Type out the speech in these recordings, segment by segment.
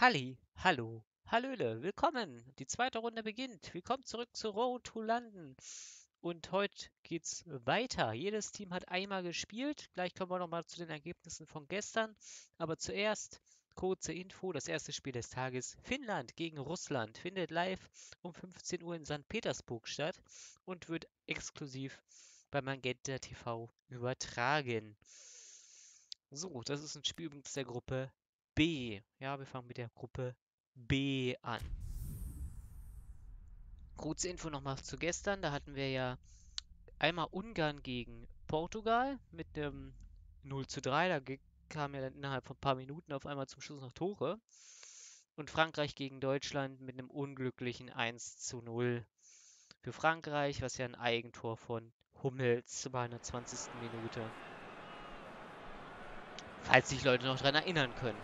Halli, hallo, hallöle, willkommen. Die zweite Runde beginnt. Willkommen zurück zu Road to London. Und heute geht's weiter. Jedes Team hat einmal gespielt. Gleich kommen wir nochmal zu den Ergebnissen von gestern. Aber zuerst kurze Info. Das erste Spiel des Tages, Finnland gegen Russland, findet live um 15 Uhr in St. Petersburg statt und wird exklusiv bei Magenta TV übertragen. So, das ist ein Spiel übrigens der Gruppe B. Ja, wir fangen mit der Gruppe B an. Kurze Info nochmal zu gestern. Da hatten wir ja einmal Ungarn gegen Portugal mit dem 0:3. Da kamen ja dann innerhalb von ein paar Minuten auf einmal zum Schluss noch Tore. Und Frankreich gegen Deutschland mit einem unglücklichen 1:0 für Frankreich, was ja ein Eigentor von Hummels war in der 20. Minute. Falls sich Leute noch daran erinnern können.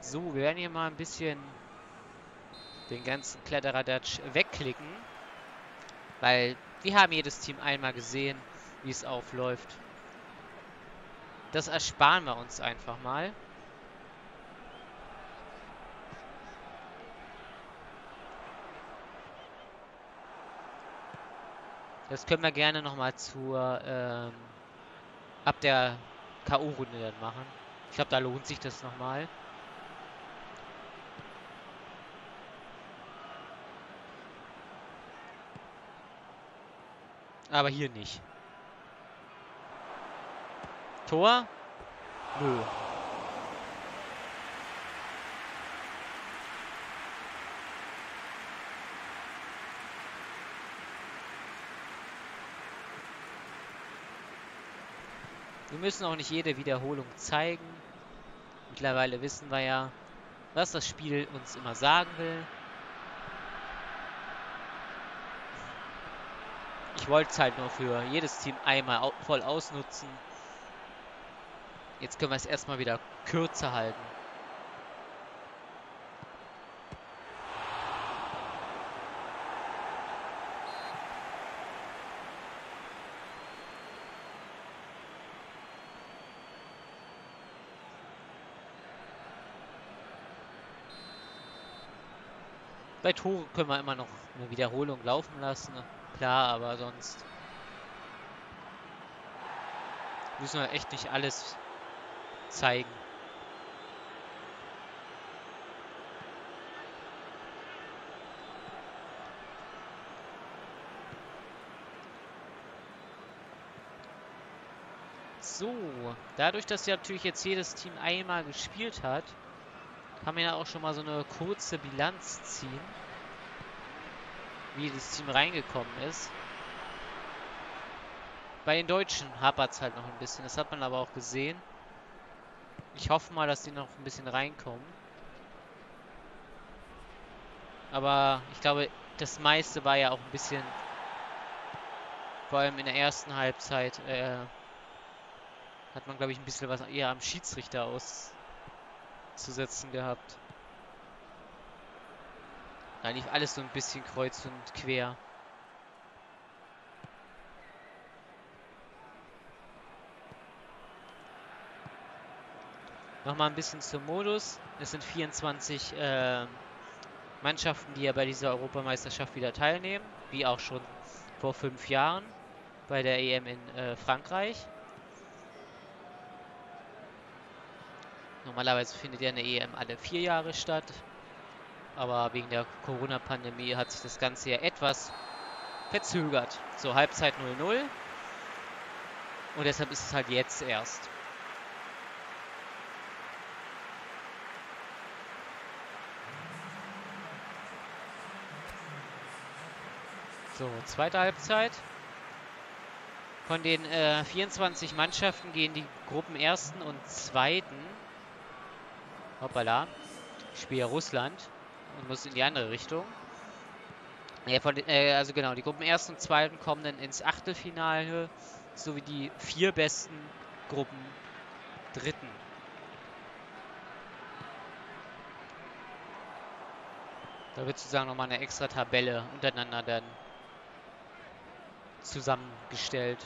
So, wir werden hier mal ein bisschen den ganzen Kledderadatsch wegklicken. Weil wir haben jedes Team einmal gesehen, wie es aufläuft. Das ersparen wir uns einfach mal. Das können wir gerne nochmal zur ab der K.O.-Runde dann machen. Ich glaube, da lohnt sich das nochmal. Aber hier nicht. Tor? Nö. Wir müssen auch nicht jede Wiederholung zeigen. Mittlerweile wissen wir ja, was das Spiel uns immer sagen will. Ich wollte es halt nur für jedes Team einmal voll ausnutzen. Jetzt können wir es erstmal wieder kürzer halten. Bei Tore können wir immer noch eine Wiederholung laufen lassen. Klar, aber sonst müssen wir echt nicht alles zeigen. So, dadurch, dass ja natürlich jetzt jedes Team einmal gespielt hat, kann man ja auch schon mal so eine kurze Bilanz ziehen, wie das Team reingekommen ist. Bei den Deutschen hapert es halt noch ein bisschen. Das hat man aber auch gesehen. Ich hoffe mal, dass die noch ein bisschen reinkommen. Aber ich glaube, das meiste war ja auch ein bisschen, vor allem in der ersten Halbzeit, hat man, glaube ich, ein bisschen was eher am Schiedsrichter auszusetzen gehabt. Da lief alles so ein bisschen kreuz und quer. Nochmal ein bisschen zum Modus. Es sind 24 Mannschaften, die ja bei dieser Europameisterschaft wieder teilnehmen. Wie auch schon vor 5 Jahren bei der EM in Frankreich. Normalerweise findet ja eine EM alle 4 Jahre statt. Aber wegen der Corona-Pandemie hat sich das Ganze ja etwas verzögert. So, Halbzeit 0:0. Und deshalb ist es halt jetzt erst. So, zweite Halbzeit. Von den 24 Mannschaften gehen die Gruppen Ersten und Zweiten. Hoppala. Ich spiele ja Russland. Und muss in die andere Richtung. Ja, von den, also genau, die Gruppen 1. und 2. kommen dann ins Achtelfinale, sowie die 4 besten Gruppen Dritten. Da wird sozusagen nochmal eine extra Tabelle untereinander dann zusammengestellt.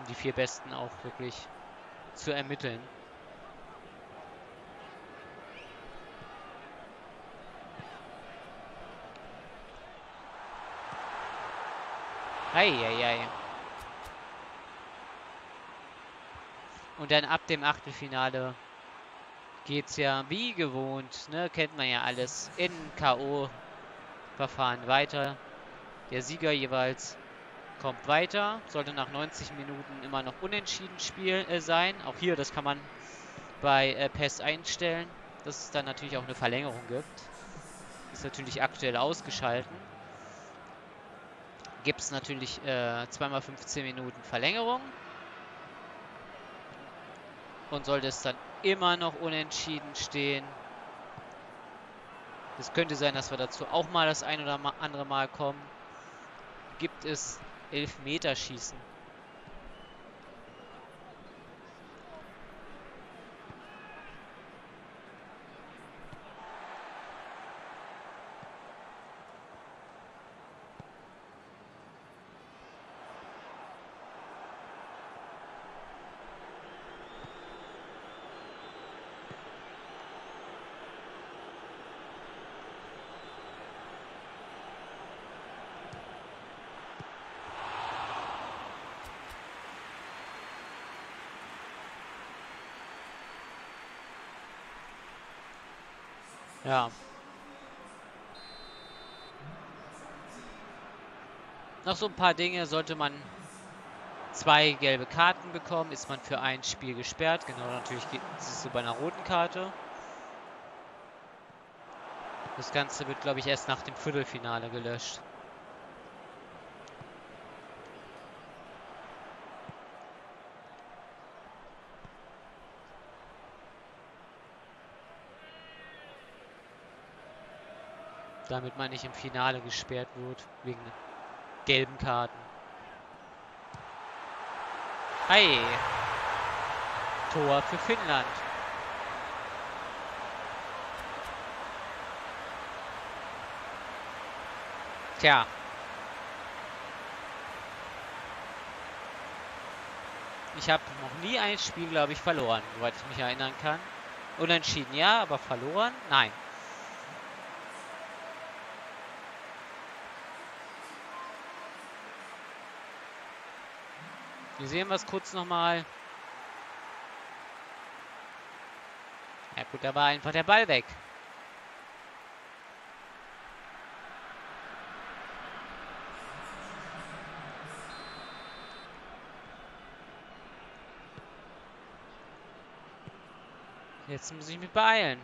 um die 4 Besten auch wirklich zu ermitteln. Eieiei. Und dann ab dem Achtelfinale geht's ja wie gewohnt, ne, kennt man ja alles, in K.O.-Verfahren weiter. Der Sieger jeweils kommt weiter, sollte nach 90 Minuten immer noch unentschieden sein. Auch hier, das kann man bei PES einstellen, dass es dann natürlich auch eine Verlängerung gibt. Ist natürlich aktuell ausgeschalten. Gibt es natürlich zweimal 15 Minuten Verlängerung. Und sollte es dann immer noch unentschieden stehen. Es könnte sein, dass wir dazu auch mal das ein oder andere Mal kommen. Gibt es Elfmeterschießen. Ja. Noch so ein paar Dinge. Sollte man 2 gelbe Karten bekommen, ist man für ein Spiel gesperrt. Genau, natürlich geht es so bei einer roten Karte. Das Ganze wird, glaube ich, erst nach dem Viertelfinale gelöscht. Damit man nicht im Finale gesperrt wird, wegen gelben Karten. Hey! Tor für Finnland. Tja. Ich habe noch nie ein Spiel, glaube ich, verloren, soweit ich mich erinnern kann. Unentschieden, ja, aber verloren? Nein. Hier sehen wir es kurz nochmal. Ja gut, da war einfach der Ball weg. Jetzt muss ich mich beeilen.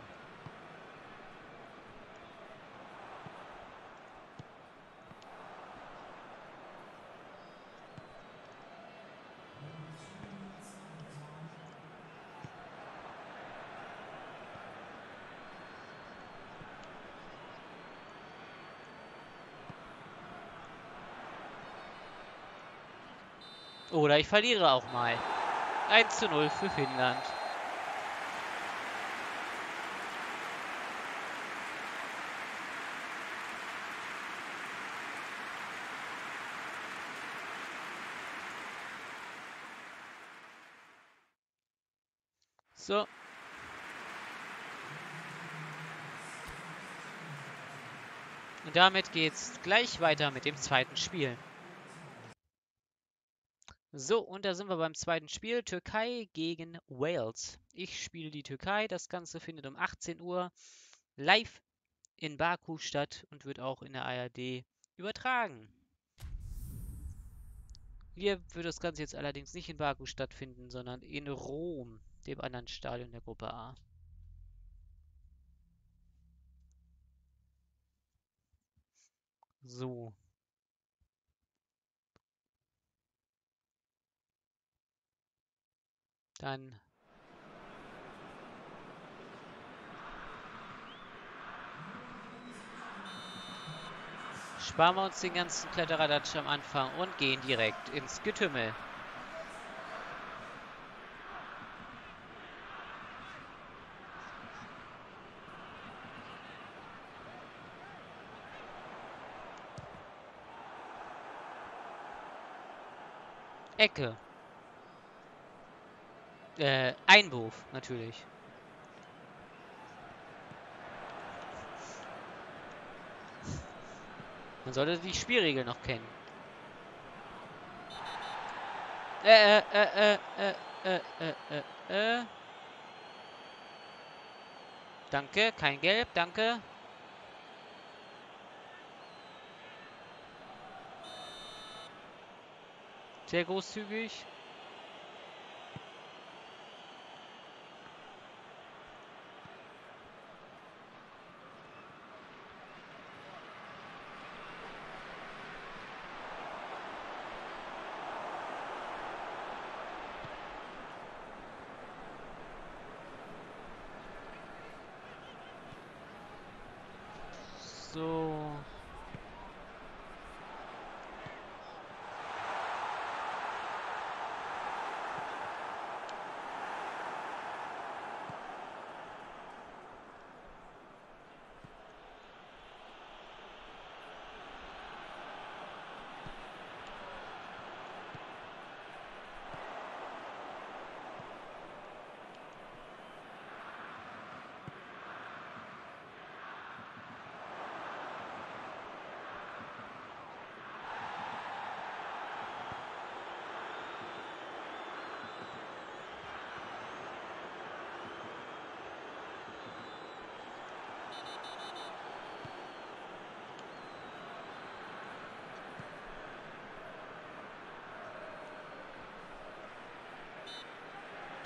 Oder ich verliere auch mal. 1:0 für Finnland. So. Und damit geht's gleich weiter mit dem zweiten Spiel. So, und da sind wir beim zweiten Spiel. Türkei gegen Wales. Ich spiele die Türkei. Das Ganze findet um 18 Uhr live in Baku statt und wird auch in der ARD übertragen. Hier wird das Ganze jetzt allerdings nicht in Baku stattfinden, sondern in Rom, dem anderen Stadion der Gruppe A. So. Dann sparen wir uns den ganzen Kletteradatsch am Anfang und gehen direkt ins Getümmel. Ecke. Einwurf, natürlich. Man sollte die Spielregel noch kennen. Danke, kein Gelb, danke. Sehr großzügig. So.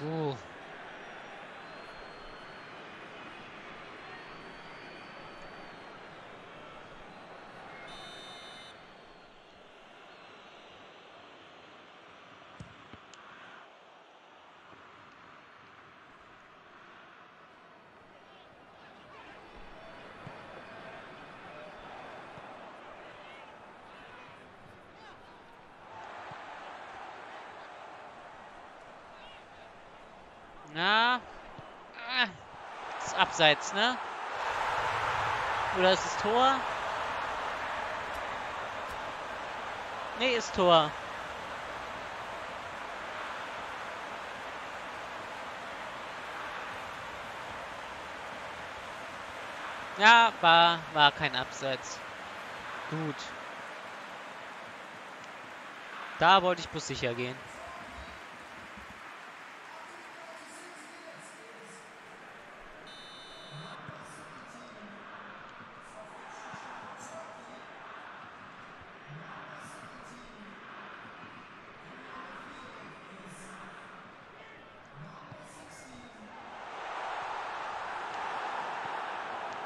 Oh. Na, ist abseits, ne? Oder ist es Tor? Ne, ist Tor. Ja, war kein Abseits. Gut. Da wollte ich bloß sicher gehen.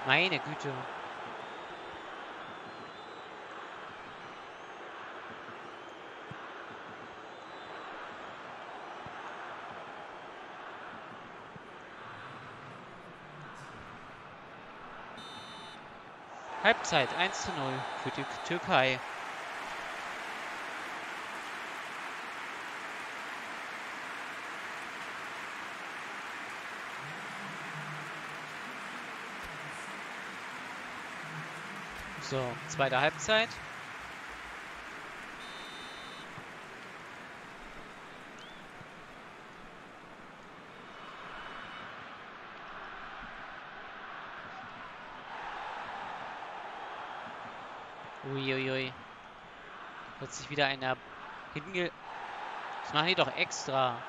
Meine Güte. Halbzeit 1:0 für die Türkei. So, zweite Halbzeit. Uiuiui. Hat sich wieder einer hinten. Das machen die doch extra.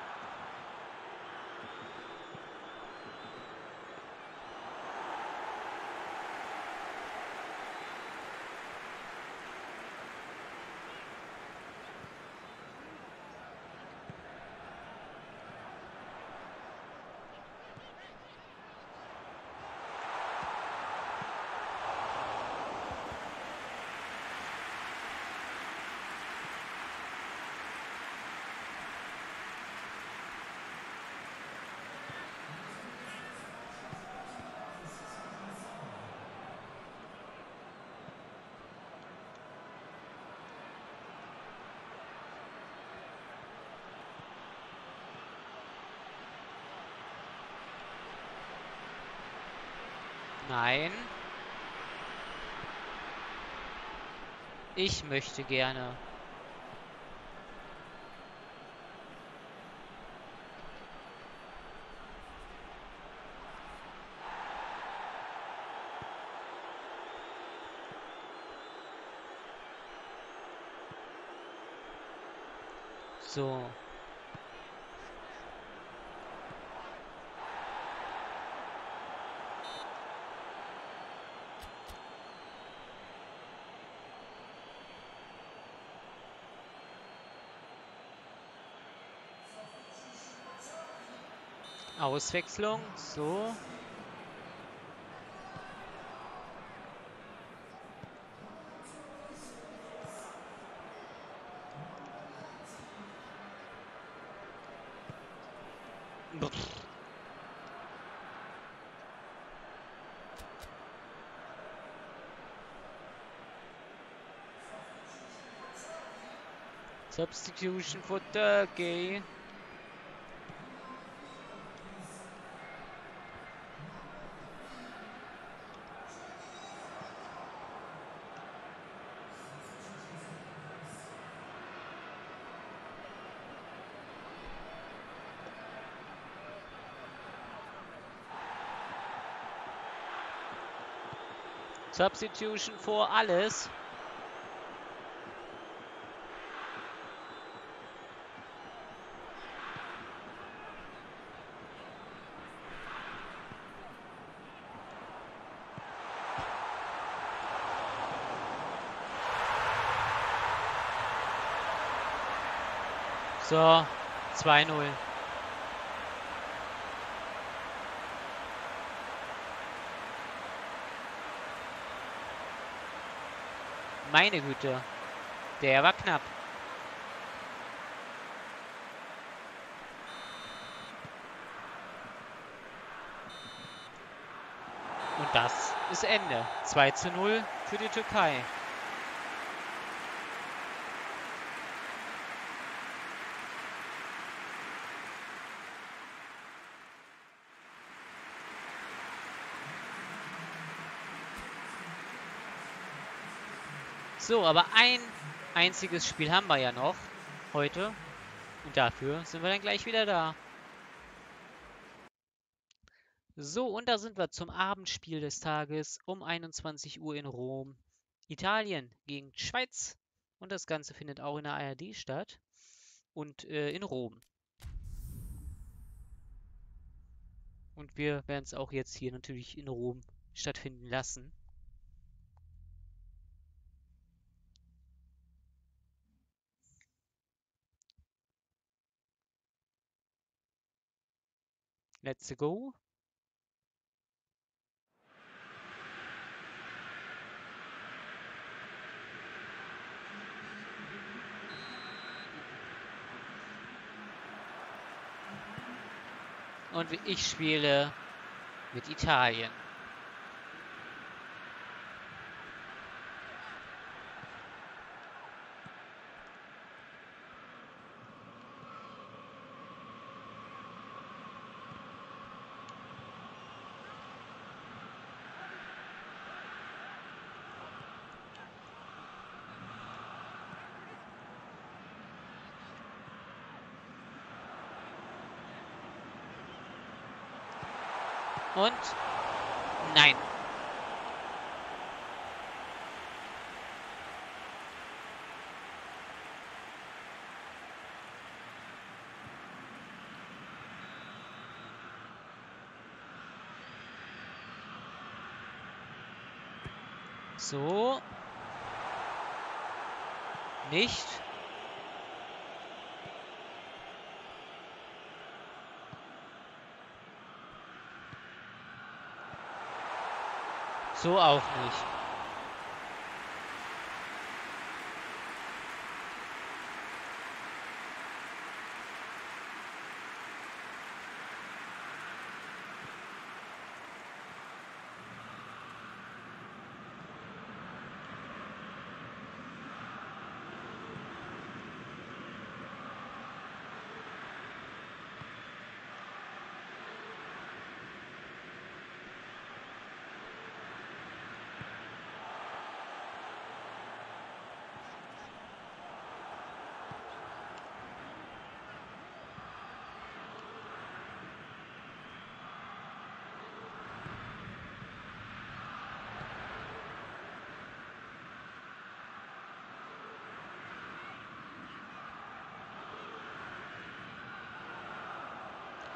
Nein. Ich möchte gerne. So. Auswechslung, so. Substitution for Turkey. Substitution for alles. So, 2-0. Meine Güte, der war knapp. Und das ist Ende. 2-0 für die Türkei. So, aber ein einziges Spiel haben wir ja noch heute und dafür sind wir dann gleich wieder da. So, und da sind wir zum Abendspiel des Tages um 21 Uhr in Rom. Italien gegen Schweiz und das Ganze findet auch in der ARD statt und in Rom. Und wir werden es auch jetzt hier natürlich in Rom stattfinden lassen. Let's go. Und ich spiele mit Italien. Und nein. So. Nicht. So auch nicht.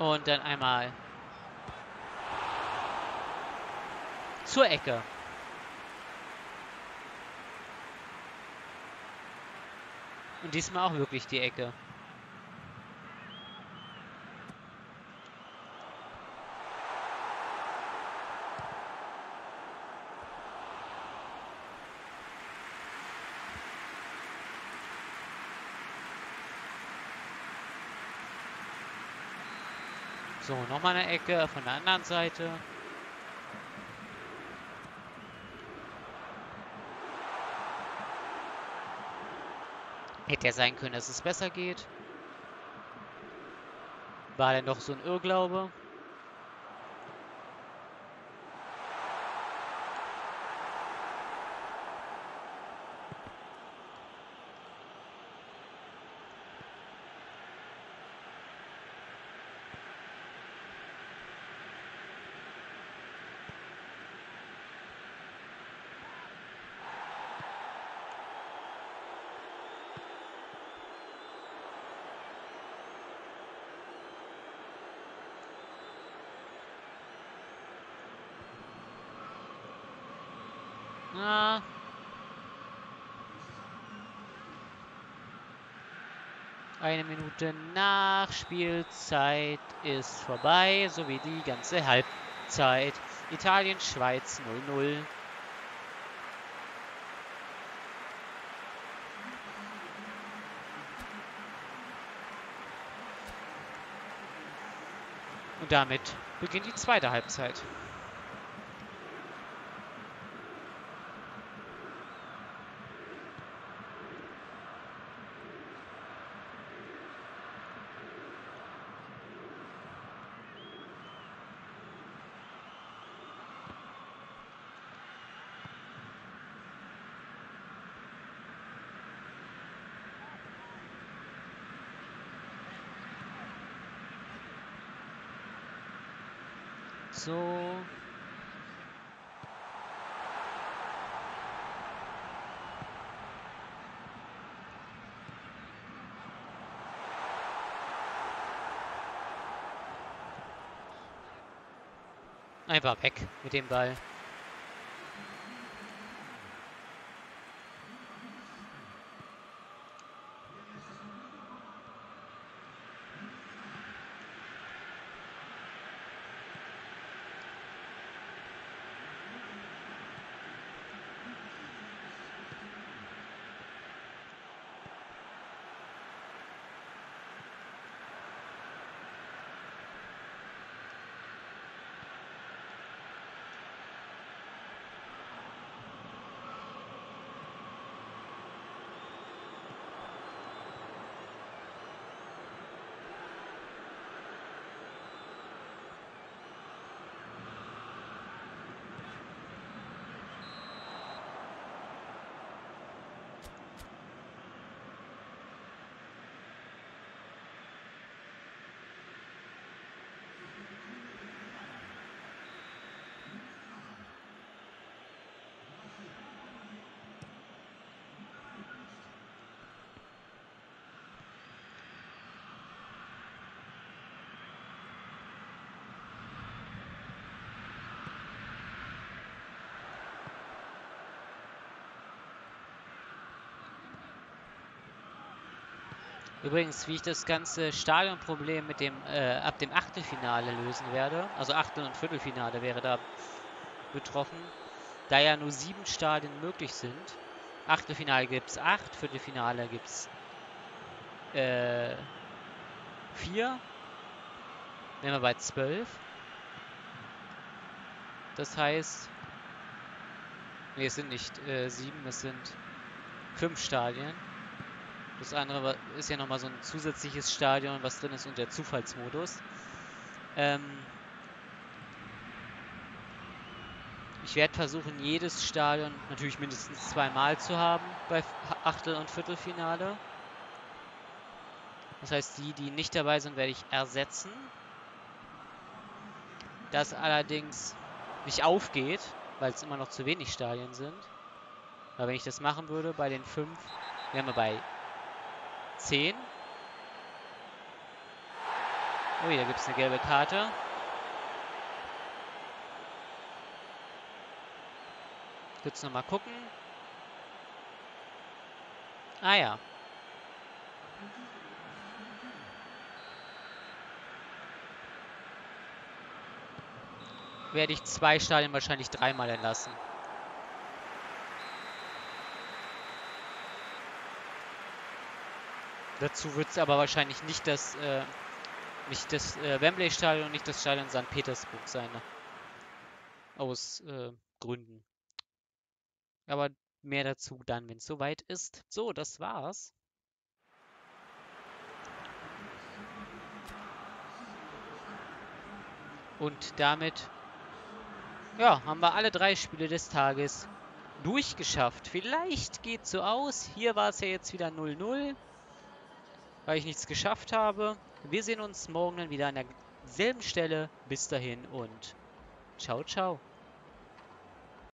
Und dann einmal zur Ecke. Und diesmal auch wirklich die Ecke. So, nochmal eine Ecke von der anderen Seite. Hätte ja sein können, dass es besser geht. War denn doch so ein Irrglaube. Na. Eine Minute Nachspielzeit ist vorbei, sowie die ganze Halbzeit. Italien-Schweiz 0-0. Und damit beginnt die zweite Halbzeit. So. Einfach weg mit dem Ball. Übrigens, wie ich das ganze Stadionproblem mit dem ab dem Achtelfinale lösen werde, also Achtel- und Viertelfinale wäre da betroffen, da ja nur 7 Stadien möglich sind. Achtelfinale gibt es 8, Viertelfinale gibt es 4. Wären wir bei 12. Das heißt, nee, es sind nicht 7, es sind 5 Stadien. Das andere ist ja nochmal so ein zusätzliches Stadion, was drin ist, und der Zufallsmodus. Ich werde versuchen, jedes Stadion natürlich mindestens 2-mal zu haben bei Achtel- und Viertelfinale. Das heißt, die, die nicht dabei sind, werde ich ersetzen. Das allerdings nicht aufgeht, weil es immer noch zu wenig Stadien sind. Aber wenn ich das machen würde, bei den 5, wären wir bei 10. Ui, da gibt es eine gelbe Karte. Kurz nochmal gucken. Ah ja. Werde ich 2 Stadien wahrscheinlich 3-mal entlassen. Dazu wird es aber wahrscheinlich nicht das, Wembley-Stadion und nicht das Stadion St. Petersburg sein. Ne? Aus Gründen. Aber mehr dazu dann, wenn es soweit ist. So, das war's. Und damit, ja, haben wir alle 3 Spiele des Tages durchgeschafft. Vielleicht geht's so aus. Hier war es ja jetzt wieder 0-0, weil ich nichts geschafft habe. Wir sehen uns morgen dann wieder an derselben Stelle. Bis dahin und ciao, ciao.